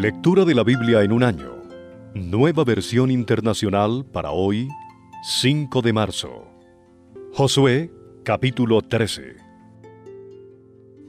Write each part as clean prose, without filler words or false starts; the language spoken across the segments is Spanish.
Lectura de la Biblia en un año. Nueva versión internacional para hoy, 5 de marzo. Josué, capítulo 13.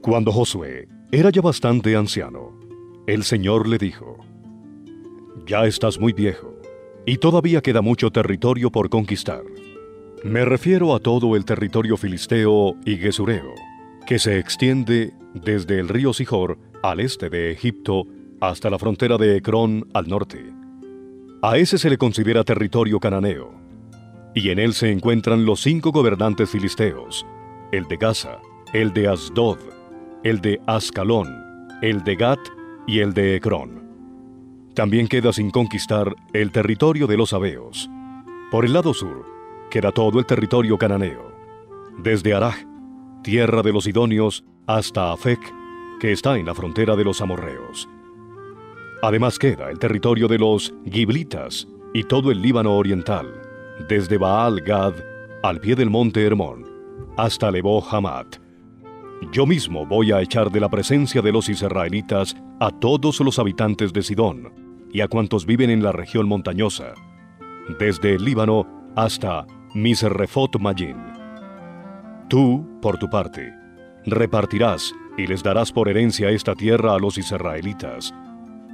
Cuando Josué era ya bastante anciano, el Señor le dijo: Ya estás muy viejo, y todavía queda mucho territorio por conquistar. Me refiero a todo el territorio filisteo y gesureo, que se extiende desde el río Sihor al este de Egipto hasta la frontera de Ecrón al norte. A ese se le considera territorio cananeo, y en él se encuentran los 5 gobernantes filisteos: el de Gaza, el de Asdod, el de Ascalón, el de Gat y el de Ecrón. También queda sin conquistar el territorio de los Abeos. Por el lado sur queda todo el territorio cananeo, desde Araj, tierra de los Sidonios, hasta Afec, que está en la frontera de los Amorreos. Además queda el territorio de los Giblitas y todo el Líbano oriental, desde Baal Gad al pie del monte Hermón hasta Lebo Hamat. Yo mismo voy a echar de la presencia de los israelitas a todos los habitantes de Sidón y a cuantos viven en la región montañosa, desde el Líbano hasta Misrefot Mayim. Tú, por tu parte, repartirás y les darás por herencia esta tierra a los israelitas,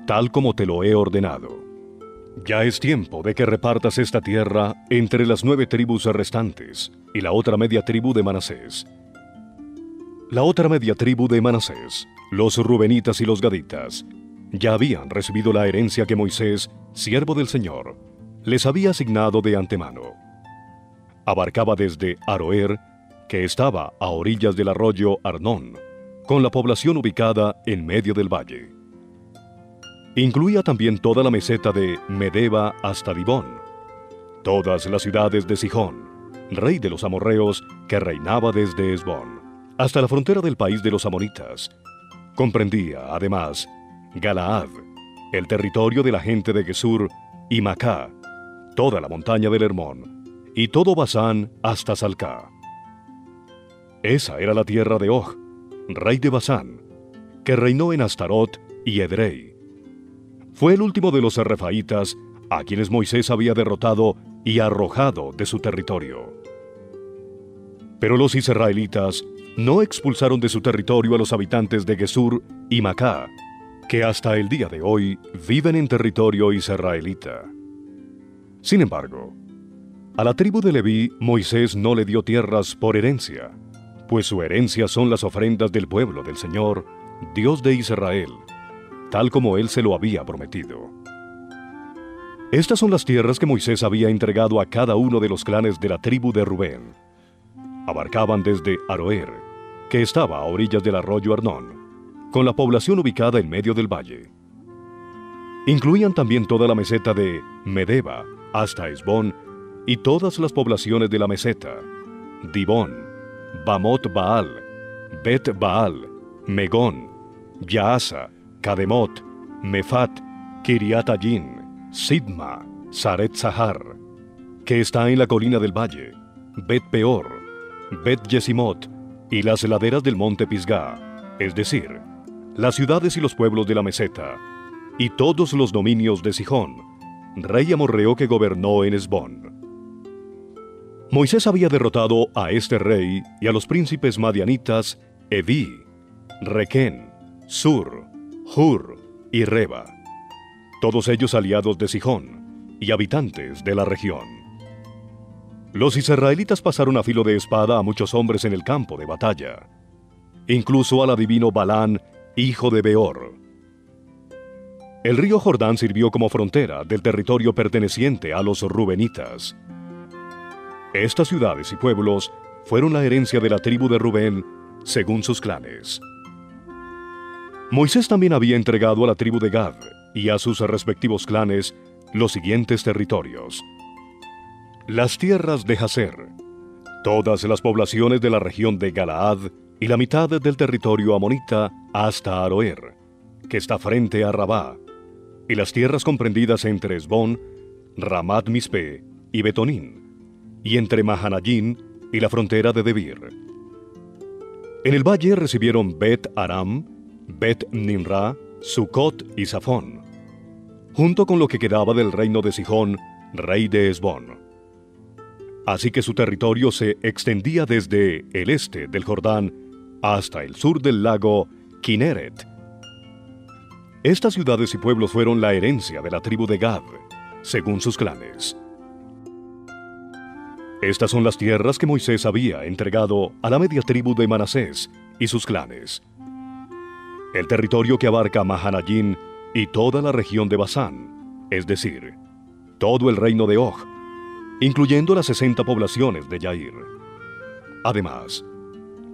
tal como te lo he ordenado. Ya es tiempo de que repartas esta tierra entre las 9 tribus restantes y la otra media tribu de Manasés. La otra media tribu de Manasés, los rubenitas y los gaditas, ya habían recibido la herencia que Moisés, siervo del Señor, les había asignado de antemano. Abarcaba desde Aroer, que estaba a orillas del arroyo Arnón, con la población ubicada en medio del valle. Incluía también toda la meseta de Medeba hasta Dibón, todas las ciudades de Sijón, rey de los amorreos, que reinaba desde Esbón, hasta la frontera del país de los amonitas. Comprendía, además, Galaad, el territorio de la gente de Gesur, y Macá, toda la montaña del Hermón, y todo Basán hasta Salcá. Esa era la tierra de Og, rey de Basán, que reinó en Astarot y Edrei. Fue el último de los refaítas a quienes Moisés había derrotado y arrojado de su territorio. Pero los israelitas no expulsaron de su territorio a los habitantes de Gesur y Macá, que hasta el día de hoy viven en territorio israelita. Sin embargo, a la tribu de Leví Moisés no le dio tierras por herencia, pues su herencia son las ofrendas del pueblo del Señor, Dios de Israel, tal como él se lo había prometido. Estas son las tierras que Moisés había entregado a cada uno de los clanes de la tribu de Rubén. Abarcaban desde Aroer, que estaba a orillas del arroyo Arnón, con la población ubicada en medio del valle. Incluían también toda la meseta de Medeba hasta Esbón y todas las poblaciones de la meseta: Dibón, Bamot Baal, Bet Baal, Megón, Yaasa, Kademot, Mefat, Kiriat Ayin, Sidma, Saret Sahar, que está en la colina del valle, Bet Peor, Bet Yesimot y las laderas del monte Pisgá, es decir, las ciudades y los pueblos de la meseta, y todos los dominios de Sijón, rey amorreo que gobernó en Esbón. Moisés había derrotado a este rey y a los príncipes madianitas Eví, Requén, Sur, Hur y Reba, todos ellos aliados de Sijón y habitantes de la región. Los israelitas pasaron a filo de espada a muchos hombres en el campo de batalla, incluso al adivino Balán, hijo de Beor. El río Jordán sirvió como frontera del territorio perteneciente a los rubenitas. Estas ciudades y pueblos fueron la herencia de la tribu de Rubén, según sus clanes. Moisés también había entregado a la tribu de Gad y a sus respectivos clanes los siguientes territorios: las tierras de Jazer, todas las poblaciones de la región de Galaad y la mitad del territorio amonita hasta Aroer, que está frente a Rabá, y las tierras comprendidas entre Esbón, Ramat Mispe y Betonín, y entre Mahanayín y la frontera de Debir. En el valle recibieron Bet Aram, Bet Nimra, Sucot y Safón, junto con lo que quedaba del reino de Sijón, rey de Esbón. Así que su territorio se extendía desde el este del Jordán hasta el sur del lago Kineret. Estas ciudades y pueblos fueron la herencia de la tribu de Gad, según sus clanes. Estas son las tierras que Moisés había entregado a la media tribu de Manasés y sus clanes. El territorio que abarca Mahanayín y toda la región de Basán, es decir, todo el reino de Og, incluyendo las 60 poblaciones de Yair. Además,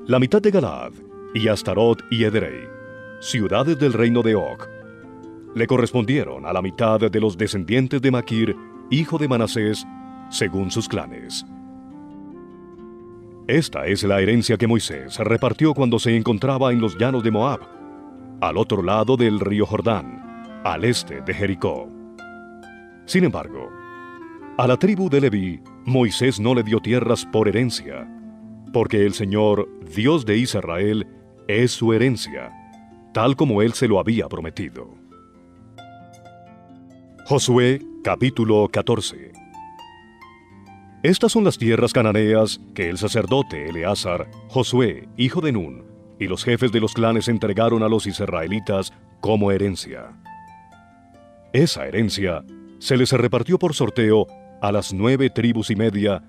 la mitad de Galaad y Astarot y Edrei, ciudades del reino de Og, le correspondieron a la mitad de los descendientes de Maquir, hijo de Manasés, según sus clanes. Esta es la herencia que Moisés repartió cuando se encontraba en los llanos de Moab, al otro lado del río Jordán, al este de Jericó. Sin embargo, a la tribu de Leví, Moisés no le dio tierras por herencia, porque el Señor, Dios de Israel, es su herencia, tal como Él se lo había prometido. Josué, capítulo 14. Estas son las tierras cananeas que el sacerdote Eleazar, Josué, hijo de Nun, y los jefes de los clanes entregaron a los israelitas como herencia. Esa herencia se les repartió por sorteo a las 9 tribus y media,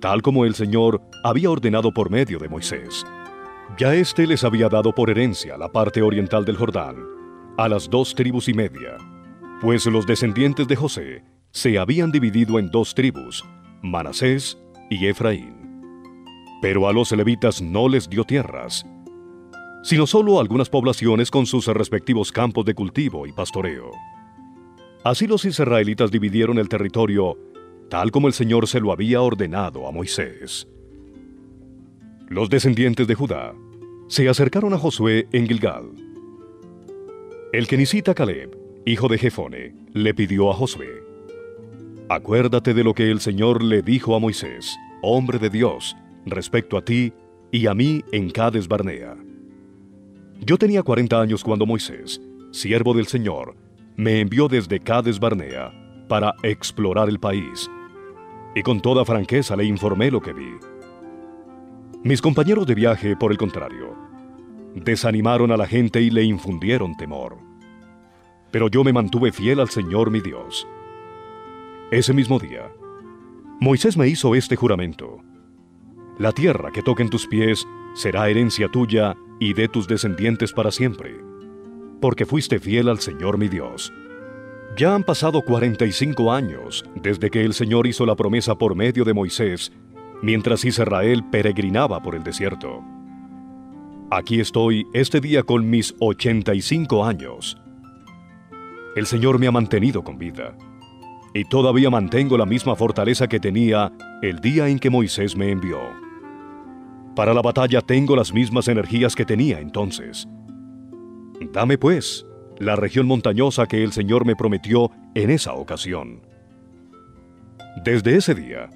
tal como el Señor había ordenado por medio de Moisés. Ya éste les había dado por herencia la parte oriental del Jordán, a las 2 tribus y media, pues los descendientes de José se habían dividido en 2 tribus, Manasés y Efraín. Pero a los levitas no les dio tierras, sino solo algunas poblaciones con sus respectivos campos de cultivo y pastoreo. Así los israelitas dividieron el territorio, tal como el Señor se lo había ordenado a Moisés. Los descendientes de Judá se acercaron a Josué en Gilgal. El kenisita Caleb, hijo de Jefone, le pidió a Josué: acuérdate de lo que el Señor le dijo a Moisés, hombre de Dios, respecto a ti y a mí en Cades Barnea. Yo tenía 40 años cuando Moisés, siervo del Señor, me envió desde Cades Barnea para explorar el país, y con toda franqueza le informé lo que vi. Mis compañeros de viaje, por el contrario, desanimaron a la gente y le infundieron temor. Pero yo me mantuve fiel al Señor mi Dios. Ese mismo día, Moisés me hizo este juramento: la tierra que toquen tus pies será herencia tuya y de tus descendientes para siempre, porque fuiste fiel al Señor mi Dios. Ya han pasado 45 años desde que el Señor hizo la promesa por medio de Moisés, mientras Israel peregrinaba por el desierto. Aquí estoy este día con mis 85 años. El Señor me ha mantenido con vida, y todavía mantengo la misma fortaleza que tenía el día en que Moisés me envió. Para la batalla tengo las mismas energías que tenía entonces. Dame, pues, la región montañosa que el Señor me prometió en esa ocasión. Desde ese día,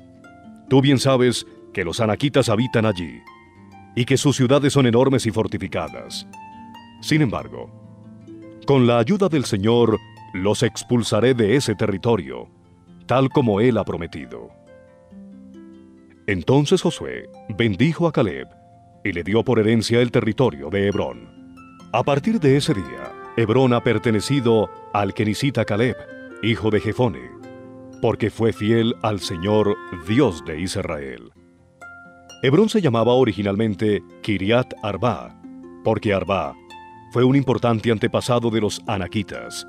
tú bien sabes que los anaquitas habitan allí, y que sus ciudades son enormes y fortificadas. Sin embargo, con la ayuda del Señor, los expulsaré de ese territorio, tal como Él ha prometido. Entonces Josué bendijo a Caleb y le dio por herencia el territorio de Hebrón. A partir de ese día, Hebrón ha pertenecido al kenisita Caleb, hijo de Jefone, porque fue fiel al Señor, Dios de Israel. Hebrón se llamaba originalmente Kiriat Arba, porque Arba fue un importante antepasado de los anaquitas.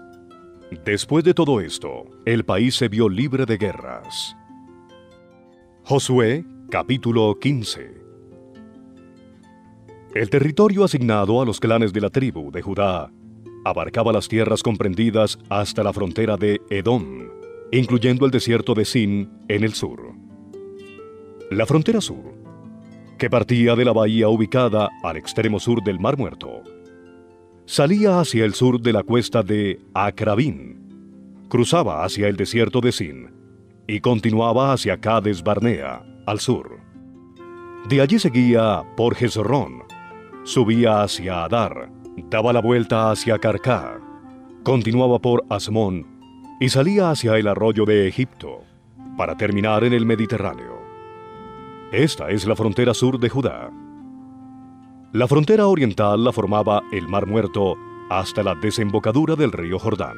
Después de todo esto, el país se vio libre de guerras. Josué, capítulo 15. El territorio asignado a los clanes de la tribu de Judá abarcaba las tierras comprendidas hasta la frontera de Edom, incluyendo el desierto de Sin en el sur. La frontera sur, que partía de la bahía ubicada al extremo sur del Mar Muerto, salía hacia el sur de la cuesta de Acrabín, cruzaba hacia el desierto de Sin y continuaba hacia Cades Barnea, al sur. De allí seguía por Hezrón, subía hacia Adar, daba la vuelta hacia Carcá, continuaba por Asmón y salía hacia el arroyo de Egipto, para terminar en el Mediterráneo. Esta es la frontera sur de Judá. La frontera oriental la formaba el Mar Muerto hasta la desembocadura del río Jordán.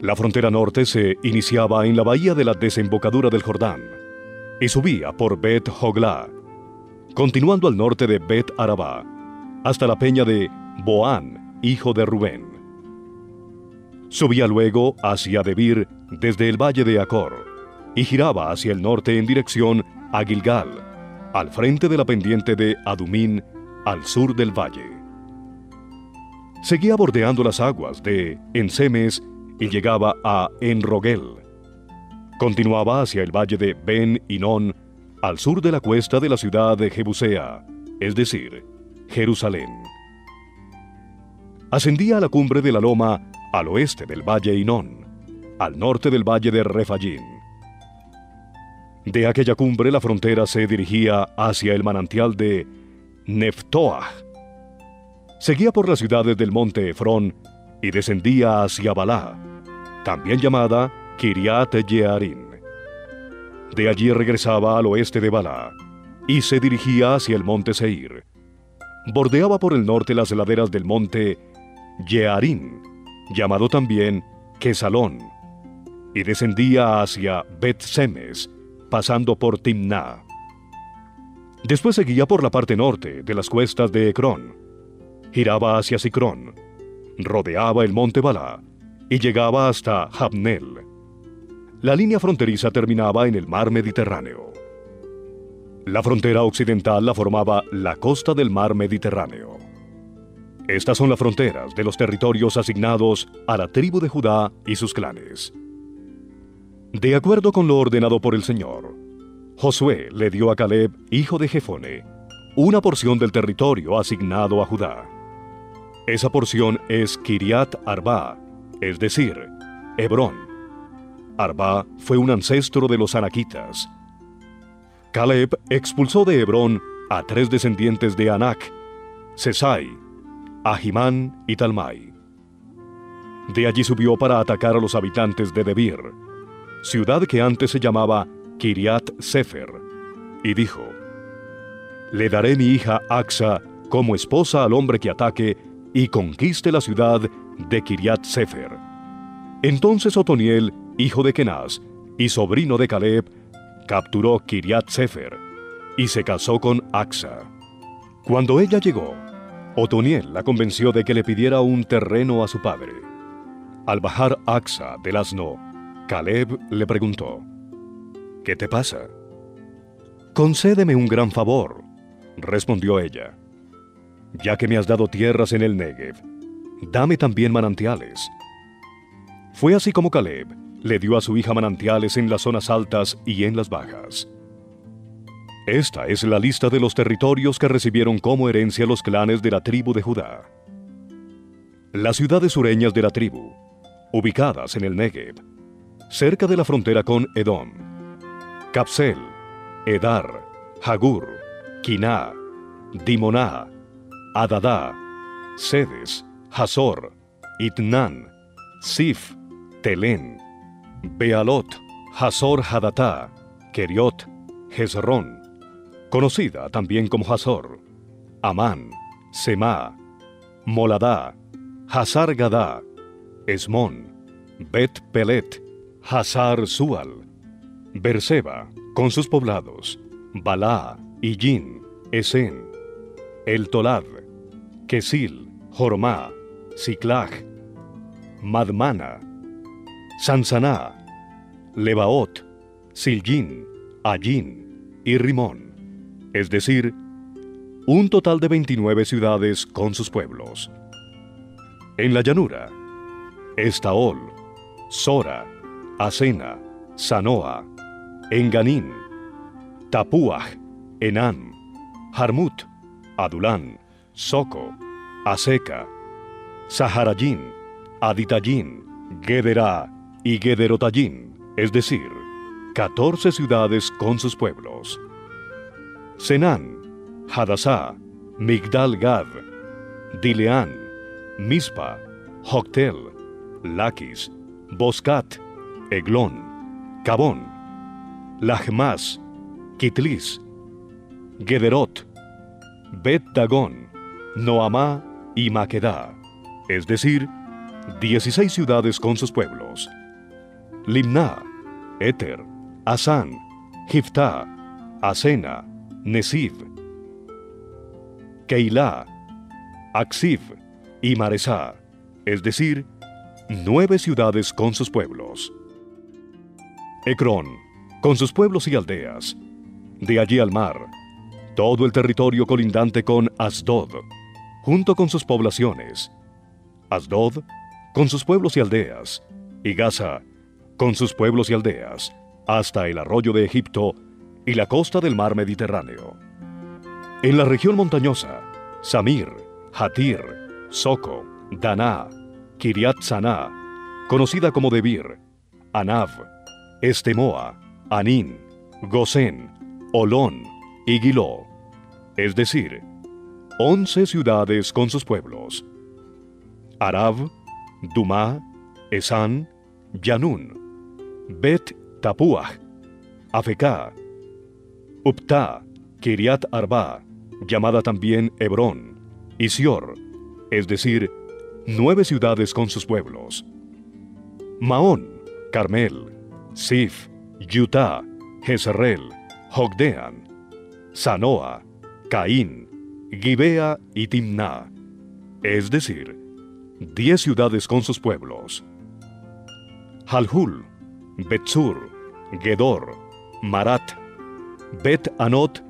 La frontera norte se iniciaba en la bahía de la desembocadura del Jordán y subía por Bet Hoglá, continuando al norte de Bet Arabá, hasta la peña de Boán, hijo de Rubén. Subía luego hacia Debir desde el valle de Acor y giraba hacia el norte en dirección a Gilgal, al frente de la pendiente de Adumín, al sur del valle. Seguía bordeando las aguas de Ensemes y llegaba a Enrogel. Continuaba hacia el valle de Ben Hinón, al sur de la cuesta de la ciudad de Jebusea, es decir, Jerusalén. Ascendía a la cumbre de la loma al oeste del valle Hinón, al norte del valle de Refayín. De aquella cumbre la frontera se dirigía hacia el manantial de Neftoah. Seguía por las ciudades del monte Efrón y descendía hacia Balá, también llamada Kiriat Yearim. De allí regresaba al oeste de Balá y se dirigía hacia el monte Seir. Bordeaba por el norte las laderas del monte Yearim, llamado también Kesalón, y descendía hacia Bet-Semes, pasando por Timná. Después seguía por la parte norte de las cuestas de Ecrón, giraba hacia Sicrón, rodeaba el monte Balá y llegaba hasta Jabnel. La línea fronteriza terminaba en el mar Mediterráneo. La frontera occidental la formaba la costa del mar Mediterráneo. Estas son las fronteras de los territorios asignados a la tribu de Judá y sus clanes. De acuerdo con lo ordenado por el Señor, Josué le dio a Caleb, hijo de Jefone, una porción del territorio asignado a Judá. Esa porción es Kiriat Arba, es decir, Hebrón. Arba fue un ancestro de los anaquitas. Caleb expulsó de Hebrón a 3 descendientes de Anac, Sesai, Ahimán y Talmai. De allí subió para atacar a los habitantes de Debir, ciudad que antes se llamaba Kiriat Sefer, y dijo: «Le daré mi hija Axa como esposa al hombre que ataque y conquiste la ciudad de Kiriat Sefer». Entonces Otoniel, hijo de Kenaz y sobrino de Caleb, capturó Kiriat Sefer y se casó con Axa. Cuando ella llegó, Otoniel la convenció de que le pidiera un terreno a su padre. Al bajar Axa del asno, Caleb le preguntó: «¿Qué te pasa?». «Concédeme un gran favor», respondió ella. «Ya que me has dado tierras en el Negev, dame también manantiales». Fue así como Caleb le dio a su hija manantiales en las zonas altas y en las bajas. Esta es la lista de los territorios que recibieron como herencia los clanes de la tribu de Judá. Las ciudades sureñas de la tribu, ubicadas en el Negev, cerca de la frontera con Edom: Capsel, Edar, Hagur, Quiná, Dimoná, Adadá, Sedes, Hazor, Itnán, Sif, Telén, Bealot, Hazor Hadatá, Keriot, Hezrón, conocida también como Hazor, Amán, Semá, Moladá, Hazar Gadá, Esmón, Bet Pelet, Hazar Sual, Berseba, con sus poblados, Balá, Illín, Esen, El Tolad, Kesil, Jormá, Siclag, Madmana, Sansaná, Lebaot, Siljin, Allín y Rimón, es decir, un total de 29 ciudades con sus pueblos. En la llanura: Estaol, Sora, Asena, Sanoa, Enganín, Tapuaj, Enán, Jarmut, Adulán, Soco, Aseca, Saharayín, Aditayín, Gederá y Gederotayín, es decir, 14 ciudades con sus pueblos. Senán, Hadasá, Migdal Gad, Dileán, Mispa, Joktel, Laquis, Boscat, Eglón, Cabón, Lahmas, Kitlis, Gederot, Bet Dagón, Noamá y Maquedá, es decir, 16 ciudades con sus pueblos. Limná, Éter, Asán, Jiftá, Asena, Nesif, Keilá, Aksif y Maresá, es decir, 9 ciudades con sus pueblos. Ecrón, con sus pueblos y aldeas, de allí al mar, todo el territorio colindante con Asdod, junto con sus poblaciones, Asdod, con sus pueblos y aldeas, y Gaza, con sus pueblos y aldeas, hasta el arroyo de Egipto y la costa del mar Mediterráneo. En la región montañosa, Samir, Hatir, Soco, Daná, Kiriat Saná, conocida como Debir, Anav, Estemoa, Anín, Gosén, Olón y Giló, es decir, 11 ciudades con sus pueblos. Arab, Dumá, Esán, Yanún, Bet Tapuaj, Afeká, Uptá, Kiriat Arba, llamada también Hebrón, y Sior, es decir, 9 ciudades con sus pueblos. Maón, Carmel, Sif, Yutá, Jezreel, Jogdean, Sanoa, Caín, Gibea y Timná, es decir, 10 ciudades con sus pueblos. Halhul, Betzur, Gedor, Marat, Bet Anot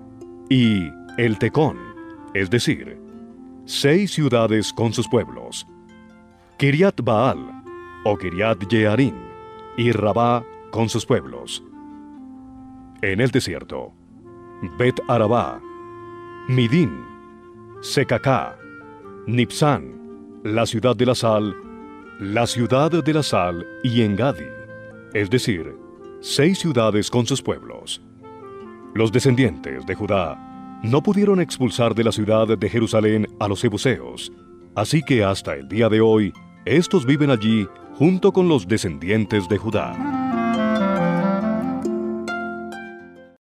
y El Tecón, es decir, 6 ciudades con sus pueblos. Kiriat Baal o Kiriat Yearim y Rabá con sus pueblos. En el desierto, Bet Arabá, Midín, Secacá, Nipsán, la ciudad de la sal, y Engadi, es decir, 6 ciudades con sus pueblos. Los descendientes de Judá no pudieron expulsar de la ciudad de Jerusalén a los jebuseos, así que hasta el día de hoy, estos viven allí junto con los descendientes de Judá.